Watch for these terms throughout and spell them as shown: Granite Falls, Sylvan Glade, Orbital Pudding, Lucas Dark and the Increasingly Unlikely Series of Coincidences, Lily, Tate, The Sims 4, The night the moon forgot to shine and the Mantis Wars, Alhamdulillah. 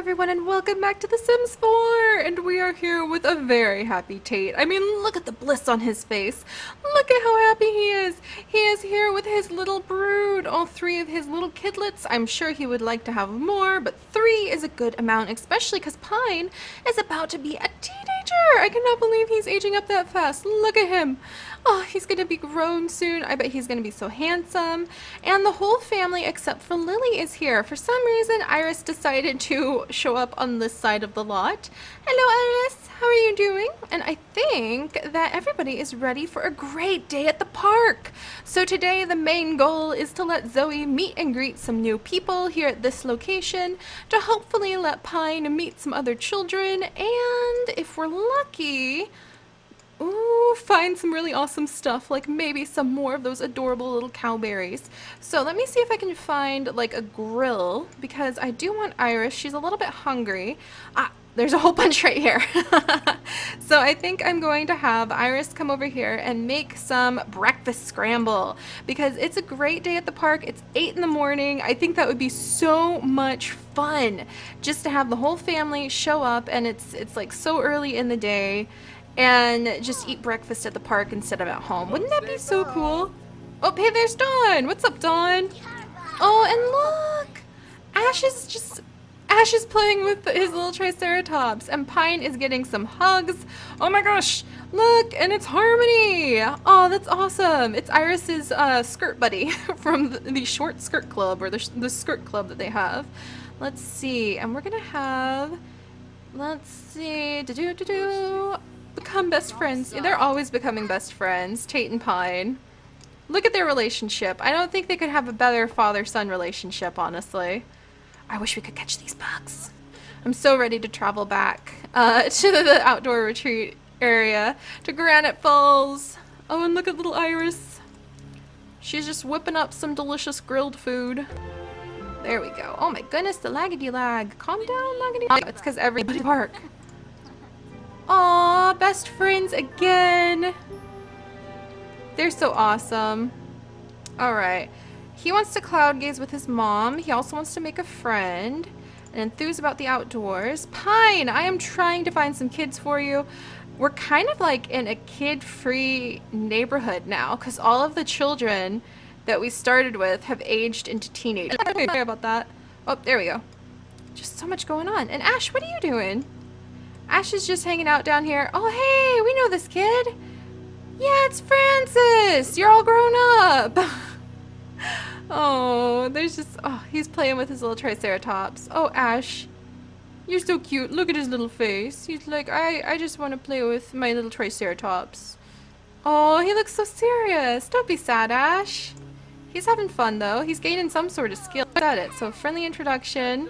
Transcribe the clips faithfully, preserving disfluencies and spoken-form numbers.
everyone, and welcome back to The Sims four! And we are here with a very happy Tate. I mean, look at the bliss on his face. Look at how happy he is. He is here with his little brood, all three of his little kidlets. I'm sure he would like to have more, but three is a good amount, especially because Pine is about to be a teenager. I cannot believe he's aging up that fast. Look at him. Oh, he's going to be grown soon. I bet he's going to be so handsome. And the whole family except for Lily is here. For some reason, Iris decided to show up on this side of the lot. Hello, Iris. How are you doing? And I think that everybody is ready for a great day at the park. So today the main goal is to let Zoe meet and greet some new people here at this location, to hopefully let Pine meet some other children, and if we're lucky, ooh, find some really awesome stuff, like maybe some more of those adorable little cowberries. So let me see if I can find like a grill, because I do want Iris. She's a little bit hungry. Ah, there's a whole bunch right here. So I think I'm going to have Iris come over here and make some breakfast scramble, because it's a great day at the park. It's eight in the morning. I think that would be so much fun just to have the whole family show up, and it's it's like so early in the day, and just eat breakfast at the park instead of at home. Wouldn't that be so cool? Oh, hey, there's Dawn. What's up, Dawn? Oh, and look, Ash is just Ash is playing with his little Triceratops, and Pine is getting some hugs. Oh my gosh, look, and it's Harmony. Oh, that's awesome. It's Iris's uh, skirt buddy from the, the short skirt club, or the, the skirt club that they have. Let's see, and we're gonna have, let's see, do do do do. Become best friends. They're always becoming best friends, Tate and Pine. Look at their relationship. I don't think they could have a better father-son relationship, honestly. I wish we could catch these bugs. I'm so ready to travel back uh, to the outdoor retreat area, to Granite Falls. Oh, and look at little Iris. She's just whipping up some delicious grilled food. There we go. Oh my goodness, the laggity-lag. Calm down, laggity-lag. It's because everybody bark. Aw, best friends again. They're so awesome. All right. He wants to cloud gaze with his mom. He also wants to make a friend and enthuse about the outdoors. Pine, I am trying to find some kids for you. We're kind of like in a kid-free neighborhood now, because all of the children that we started with have aged into teenagers. I don't care about that. Oh, there we go. Just so much going on. And Ash, what are you doing? Ash is just hanging out down here. Oh, hey, we know this kid. Yeah, it's Francis. You're all grown up. Oh, there's just, oh, he's playing with his little Triceratops. Oh, Ash, you're so cute. Look at his little face. He's like, I, I just want to play with my little Triceratops. Oh, he looks so serious. Don't be sad, Ash. He's having fun, though. He's gaining some sort of skill at it. So friendly introduction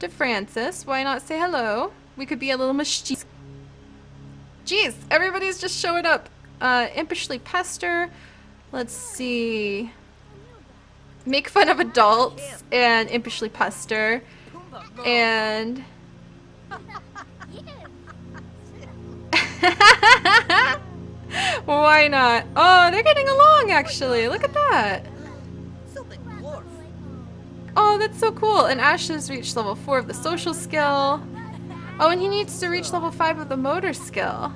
to Francis. Why not say hello? We could be a little mischievous. Jeez, everybody's just showing up. Uh, impishly pester. Let's see. Make fun of adults and impishly pester. And... Why not? Oh, they're getting along, actually. Look at that. Oh, that's so cool. And Ash has reached level four of the social skill. Oh, and he needs to reach level five of the motor skill.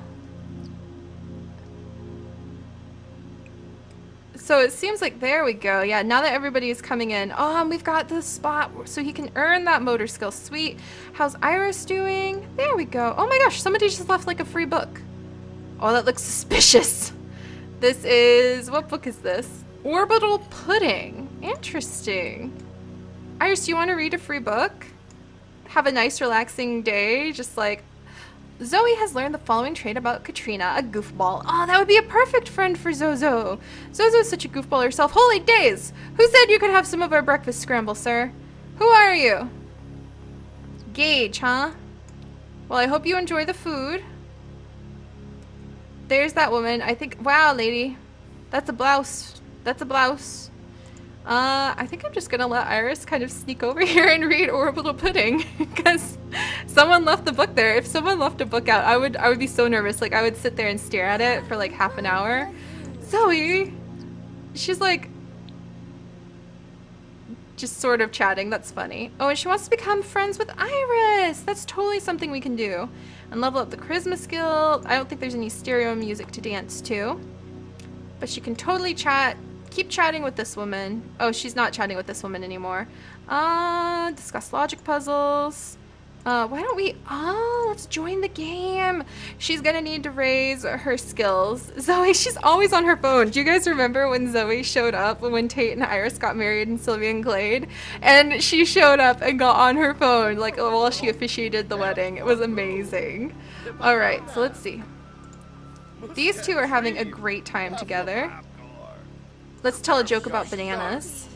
So it seems like, there we go. Yeah, now that everybody is coming in. Oh, and we've got the spot so he can earn that motor skill. Sweet. How's Iris doing? There we go. Oh my gosh, somebody just left like a free book. Oh, that looks suspicious. This is, what book is this? Orbital Pudding. Interesting. Iris, do you want to read a free book? Have a nice relaxing day, just like Zoe has learned the following trait about Katrina, a goofball. Oh, that would be a perfect friend for Zozo. Zozo's such a goofball herself. Holy days! Who said you could have some of our breakfast scramble, sir? Who are you? Gage, huh? Well, I hope you enjoy the food. There's that woman. I think, wow, lady. That's a blouse. That's a blouse. Uh, I think I'm just gonna let Iris kind of sneak over here and read Orbital Pudding, because someone left the book there. If someone left a book out, I would I would be so nervous. Like, I would sit there and stare at it for like half an hour. Zoe, she's like, just sort of chatting. That's funny. Oh, and she wants to become friends with Iris. That's totally something we can do. And level up the charisma skill. I don't think there's any stereo music to dance to. But she can totally chat. Keep chatting with this woman. Oh, she's not chatting with this woman anymore. Uh, discuss logic puzzles. Uh, why don't we, oh, let's join the game. She's gonna need to raise her skills. Zoe, she's always on her phone. Do you guys remember when Zoe showed up when Tate and Iris got married in Sylvan Glade? And she showed up and got on her phone like while she officiated the wedding. It was amazing. All right, so let's see. These two are having a great time together. Let's tell a joke about bananas.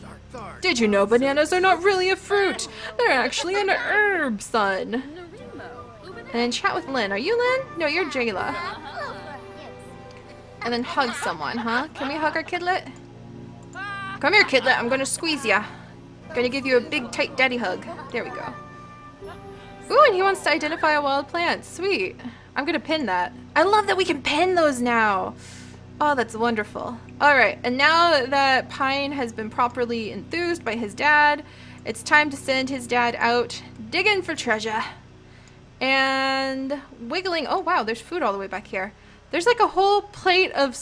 Did you know bananas are not really a fruit? They're actually an herb, son. And then chat with Lynn. Are you Lynn? No, you're Jayla. And then hug someone, huh? Can we hug our kidlet? Come here, kidlet. I'm gonna squeeze ya. I'm gonna give you a big, tight daddy hug. There we go. Ooh, and he wants to identify a wild plant. Sweet. I'm gonna pin that. I love that we can pin those now. Oh, that's wonderful. All right, and now that Pine has been properly enthused by his dad, it's time to send his dad out digging for treasure. And wiggling, oh wow, there's food all the way back here. There's like a whole plate of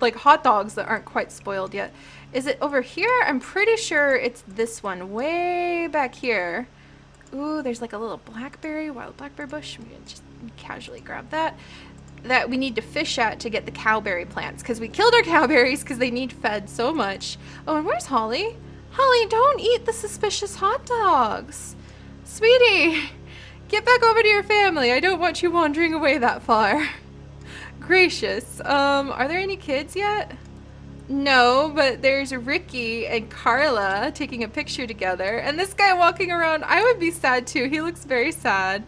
like hot dogs that aren't quite spoiled yet. Is it over here? I'm pretty sure it's this one way back here. Ooh, there's like a little blackberry, wild blackberry bush. I'm gonna just casually grab that. That we need to fish at to get the cowberry plants because we killed our cowberries because they need fed so much. Oh, and where's Holly? Holly, don't eat the suspicious hot dogs. Sweetie, get back over to your family. I don't want you wandering away that far. Gracious. Um, are there any kids yet? No, but there's Ricky and Carla taking a picture together. And this guy walking around, I would be sad too. He looks very sad.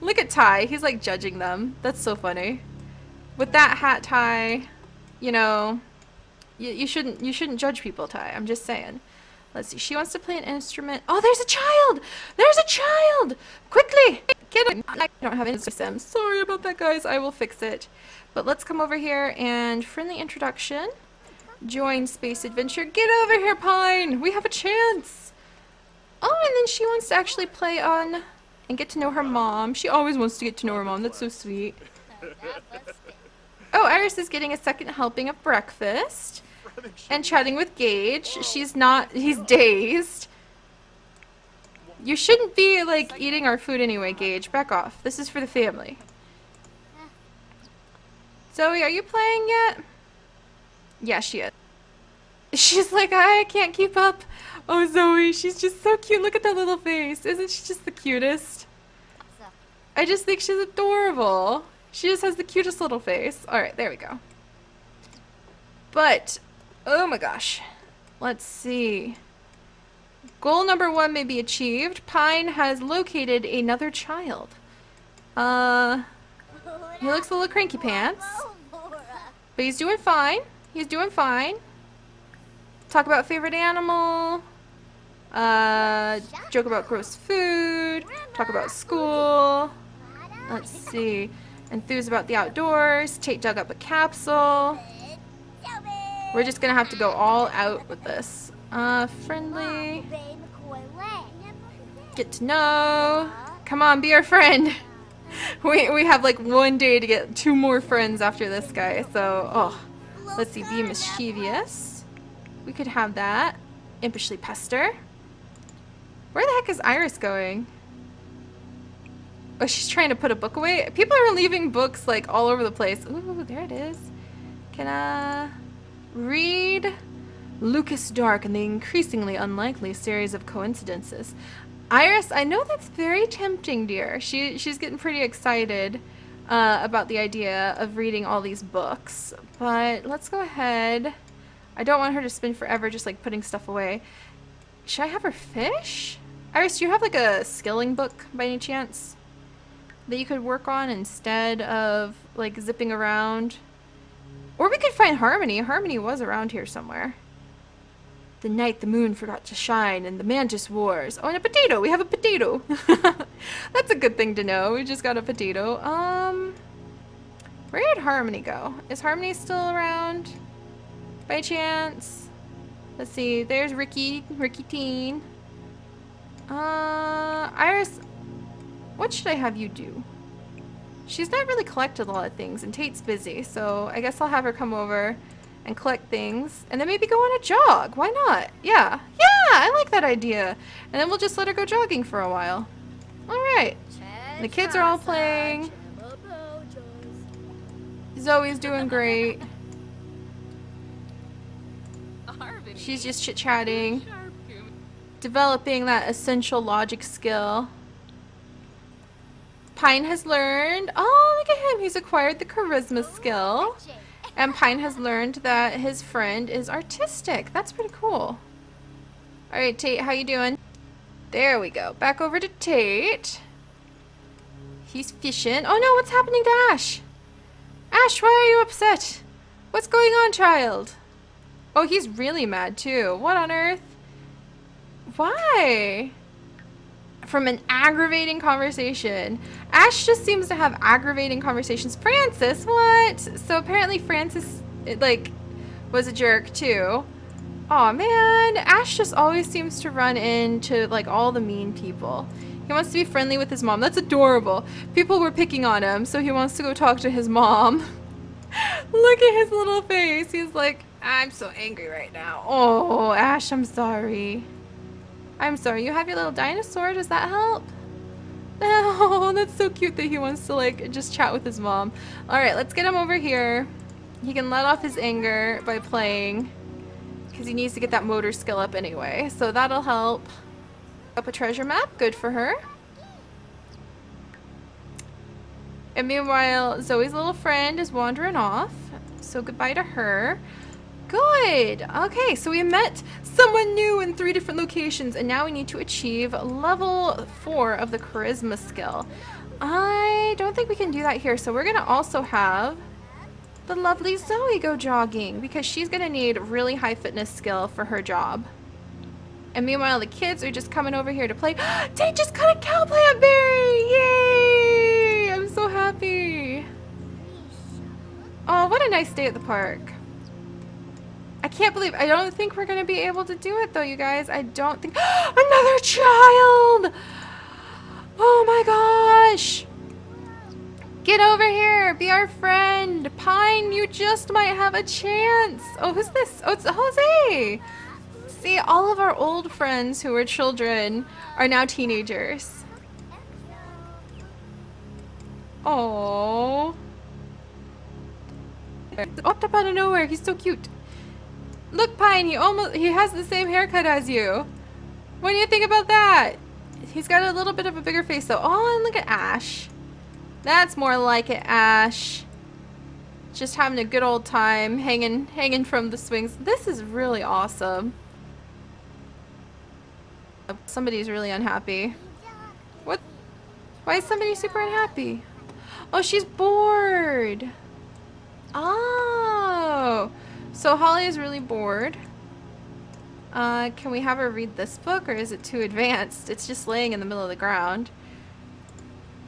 Look at Ty, he's like judging them. That's so funny. With that hat, Ty, you know, you, you shouldn't you shouldn't judge people, Ty. I'm just saying. Let's see, she wants to play an instrument. Oh, there's a child! There's a child! Quickly! Get I don't have any Sims. Sorry about that, guys. I will fix it. But let's come over here and friendly introduction. Join Space Adventure. Get over here, Pine! We have a chance! Oh, and then she wants to actually play on... and get to know her mom. She always wants to get to know her mom. That's so sweet. Oh, Iris is getting a second helping of breakfast. And chatting with Gage. She's not... he's dazed. You shouldn't be, like, eating our food anyway, Gage. Back off. This is for the family. Zoe, are you playing yet? Yeah, she is. She's like, I can't keep up. Oh, Zoe, she's just so cute. Look at that little face. Isn't she just the cutest? I just think she's adorable. She just has the cutest little face. All right, there we go. But, oh my gosh. Let's see. Goal number one may be achieved. Pine has located another child. Uh, he looks a little cranky pants. But he's doing fine. He's doing fine. Talk about favorite animal. Uh, joke about gross food. Talk about school. Let's see. Enthuse about the outdoors. Tate dug up a capsule. We're just gonna have to go all out with this. Uh, friendly. Get to know. Come on, be our friend. We we have like one day to get two more friends after this guy. So oh, let's see. Be mischievous. We could have that. Impishly pester. Where the heck is Iris going? Oh, she's trying to put a book away. People are leaving books like all over the place. Ooh, there it is. Can I read Lucas Dark and the Increasingly Unlikely Series of Coincidences? Iris, I know that's very tempting, dear. She, she's getting pretty excited uh, about the idea of reading all these books. But let's go ahead. I don't want her to spend forever just like putting stuff away. Should I have her fish? Iris, do you have like a skilling book by any chance that you could work on instead of like zipping around? Or we could find Harmony. Harmony was around here somewhere. The Night the Moon Forgot to Shine and the Mantis Wars. Oh, and a potato. We have a potato. That's a good thing to know. We just got a potato. Um, where did Harmony go? Is Harmony still around? By chance? Let's see. There's Ricky. Ricky Teen. Uh, Iris, what should I have you do? She's not really collected a lot of things, and Tate's busy, so I guess I'll have her come over and collect things, and then maybe go on a jog. Why not? Yeah. Yeah, I like that idea. And then we'll just let her go jogging for a while. Alright. The kids are all playing. Zoe's doing great. She's just chit-chatting. Developing that essential logic skill. Pine has learned. Oh, look at him. He's acquired the charisma skill. And Pine has learned that his friend is artistic. That's pretty cool. Alright, Tate, how you doing? There we go. Back over to Tate. He's fishing. Oh no, what's happening to Ash? Ash, why are you upset? What's going on, child? Oh, he's really mad too. What on earth? Why? From an aggravating conversation. Ash just seems to have aggravating conversations. Francis, what? So apparently Francis, it, like, was a jerk too. Aw, man. Ash just always seems to run into, like, all the mean people. He wants to be friendly with his mom. That's adorable. People were picking on him, so he wants to go talk to his mom. Look at his little face. He's like, I'm so angry right now. Oh, Ash, I'm sorry. I'm sorry, you have your little dinosaur? Does that help? Oh, that's so cute that he wants to, like, just chat with his mom. Alright, let's get him over here. He can let off his anger by playing, because he needs to get that motor skill up anyway. So that'll help. Up a treasure map, good for her. And meanwhile, Zoe's little friend is wandering off. So goodbye to her. Good! Okay, so we met someone new in three different locations, and now we need to achieve level four of the charisma skill. I don't think we can do that here, so we're gonna also have the lovely Zoe go jogging, because she's gonna need really high fitness skill for her job. And meanwhile, the kids are just coming over here to play. They just cut a cow plant berry! Yay! I'm so happy! Oh, what a nice day at the park. I can't believe, I don't think we're going to be able to do it though, you guys. I don't think, another child! Oh my gosh! Get over here, be our friend. Pine, you just might have a chance. Oh, who's this? Oh, it's Jose! See, all of our old friends who were children are now teenagers. Oh. Popped up out of nowhere, he's so cute. Look, Pine, he almost, he has the same haircut as you. What do you think about that? He's got a little bit of a bigger face, though. Oh, and look at Ash. That's more like it, Ash. Just having a good old time, hanging, hanging from the swings. This is really awesome. Somebody's really unhappy. What? Why is somebody super unhappy? Oh, she's bored. Oh. So Holly is really bored. Uh, can we have her read this book, or is it too advanced? It's just laying in the middle of the ground.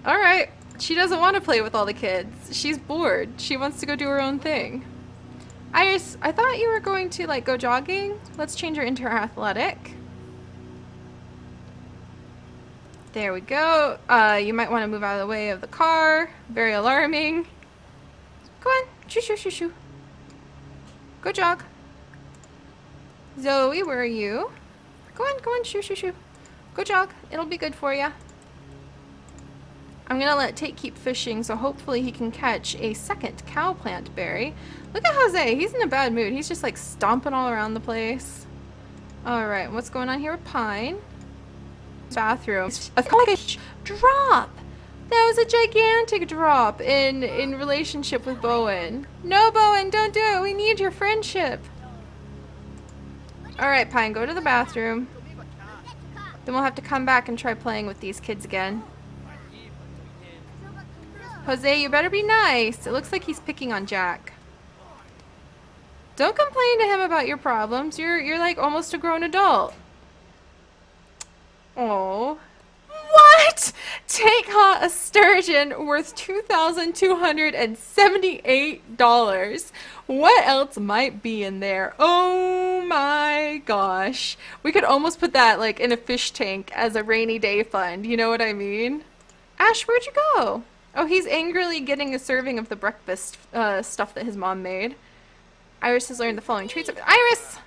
Alright, she doesn't want to play with all the kids. She's bored. She wants to go do her own thing. Iris, I thought you were going to, like, go jogging. Let's change her into her athletic. There we go. Uh, you might want to move out of the way of the car. Very alarming. Go on. Shoo, shoo, shoo, shoo. Go jog. Zoe, where are you? Go on, go on, shoo, shoo, shoo. Go jog. It'll be good for ya. I'm gonna let Tate keep fishing, so hopefully he can catch a second cow plant berry. Look at Jose. He's in a bad mood. He's just, like, stomping all around the place. Alright, what's going on here with Pine? Bathroom. I feel like a drop! That was a gigantic drop in, in relationship with Bowen. No, Bowen, don't do it. We need your friendship. All right, Pine, go to the bathroom. Then we'll have to come back and try playing with these kids again. Jose, you better be nice. It looks like he's picking on Jack. Don't complain to him about your problems. You're, you're like almost a grown adult. Oh. What? it! Take hot a sturgeon worth two thousand two hundred seventy-eight dollars. What else might be in there? Oh my gosh. We could almost put that like in a fish tank as a rainy day fund. You know what I mean? Ash, where'd you go? Oh, he's angrily getting a serving of the breakfast uh, stuff that his mom made. Iris has learned the following traits of- Iris!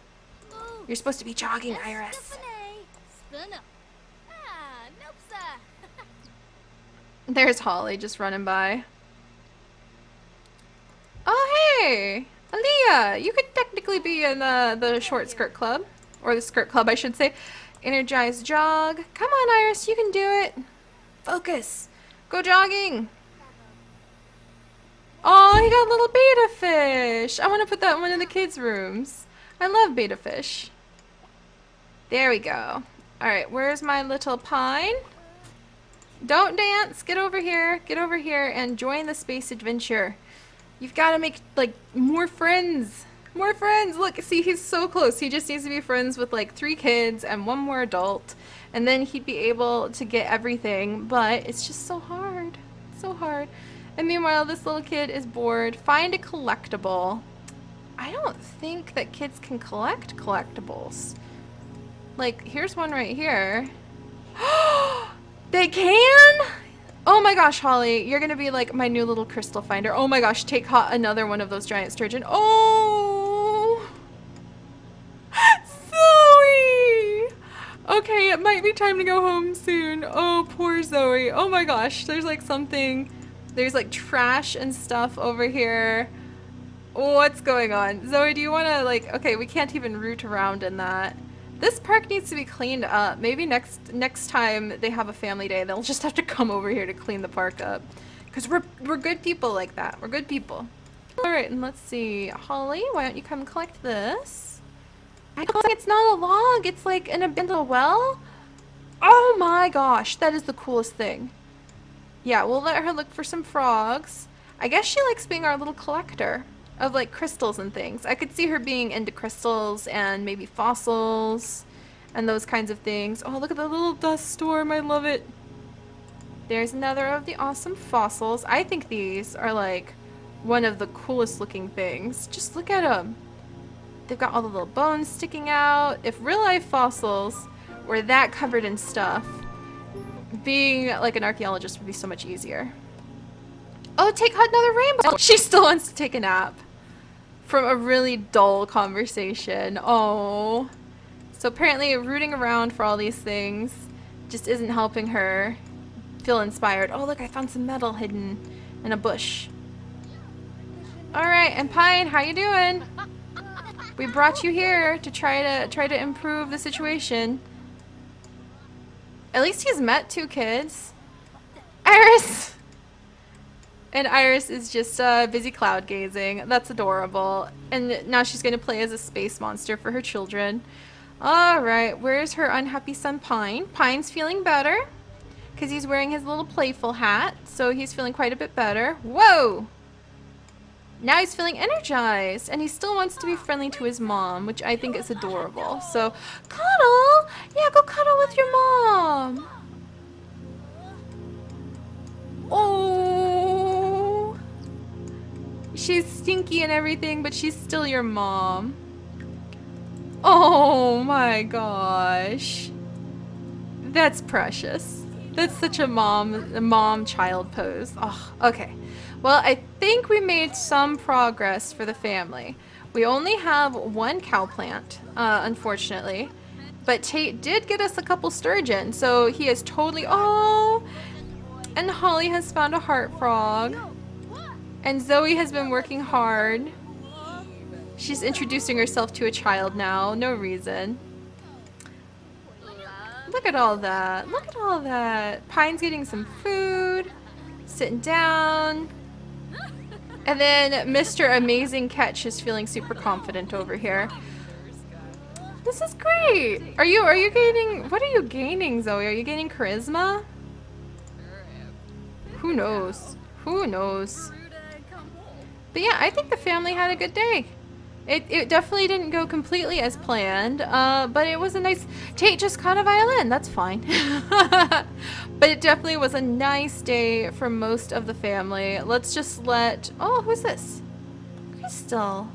You're supposed to be jogging, Iris. There's Holly just running by. Oh, hey! Aaliyah! You could technically be in uh, the short skirt club. Or the skirt club, I should say. Energize jog. Come on, Iris, you can do it. Focus. Go jogging. Oh, he got a little beta fish. I want to put that one in the kids' rooms. I love beta fish. There we go. Alright, where's my little pine? Don't dance. Get over here. Get over here and join the space adventure. You've got to make, like, more friends. More friends. Look, see, he's so close. He just needs to be friends with, like, three kids and one more adult. And then he'd be able to get everything. But it's just so hard. So hard. And meanwhile, this little kid is bored. Find a collectible. I don't think that kids can collect collectibles. Like, here's one right here. They can? Oh my gosh, Holly, you're gonna be like my new little crystal finder. Oh my gosh, Tate caught another one of those giant sturgeon. Oh! Zoe! Okay, it might be time to go home soon. Oh, poor Zoe. Oh my gosh, there's like something. There's like trash and stuff over here. What's going on? Zoe, do you wanna like, okay, we can't even root around in that. This park needs to be cleaned up. Maybe next next time they have a family day, they'll just have to come over here to clean the park up. Because we're, we're good people like that. We're good people. Alright, and let's see. Holly, why don't you come collect this? I don't think it's not a log. It's like an abandoned well. Oh my gosh. That is the coolest thing. Yeah, we'll let her look for some frogs. I guess she likes being our little collector of like crystals and things. I could see her being into crystals and maybe fossils and those kinds of things. Oh, look at the little dust storm. I love it. There's another of the awesome fossils. I think these are like one of the coolest looking things. Just look at them. They've got all the little bones sticking out. If real life fossils were that covered in stuff, being like an archaeologist would be so much easier. Oh, Take hot another rainbow. She still wants to take a nap from a really dull conversation. Oh. So apparently rooting around for all these things just isn't helping her feel inspired. Oh, look, I found some metal hidden in a bush. All right, and Pine, how you doing? We brought you here to try to try to improve the situation. At least he's met two kids. Iris. And Iris is just uh, busy cloud gazing. That's adorable. And now she's going to play as a space monster for her children. All right, where's her unhappy son, Pine? Pine's feeling better because he's wearing his little playful hat. So he's feeling quite a bit better. Whoa! Now he's feeling energized. And he still wants to be friendly to his mom, which I think is adorable. So, cuddle! Yeah, go cuddle with your mom! Oh! She's stinky and everything, but she's still your mom. Oh my gosh. That's precious. That's such a mom mom child pose. Oh, okay. Well, I think we made some progress for the family. We only have one cow plant, uh, unfortunately. But Tate did get us a couple sturgeon, so he is totally... Oh! And Holly has found a heart frog. And Zoe has been working hard. She's introducing herself to a child now. No reason. Look at all that. Look at all that. Pine's getting some food. Sitting down. And then Mister Amazing Catch is feeling super confident over here. This is great. Are you, are you gaining... What are you gaining, Zoe? Are you gaining charisma? Who knows? Who knows? But yeah, I think the family had a good day. It, it definitely didn't go completely as planned, uh, but it was a nice... Tate just caught a violin, that's fine. But it definitely was a nice day for most of the family. Let's just let... Oh, who's this? Crystal.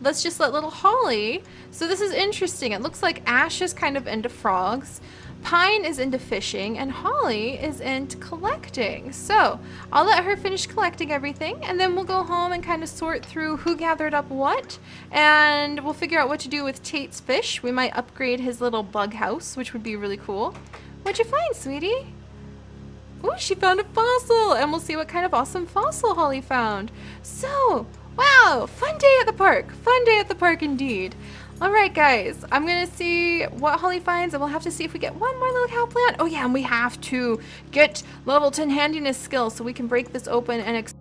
Let's just let little Holly... So this is interesting. It looks like Ash is kind of into frogs. Pine is into fishing, and Holly is into collecting. So I'll let her finish collecting everything, and then we'll go home and kind of sort through who gathered up what, and we'll figure out what to do with Tate's fish. We might upgrade his little bug house, which would be really cool. What'd you find, sweetie? Oh, she found a fossil, and we'll see what kind of awesome fossil Holly found. So, wow, fun day at the park. Fun day at the park indeed. Alright guys, I'm going to see what Holly finds, and we'll have to see if we get one more little cow plant. Oh yeah, and we have to get level ten handiness skill so we can break this open and